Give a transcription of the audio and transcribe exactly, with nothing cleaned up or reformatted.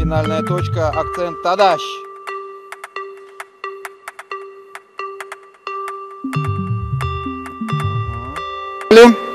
Финальная точка, акцент Тадаш. Угу.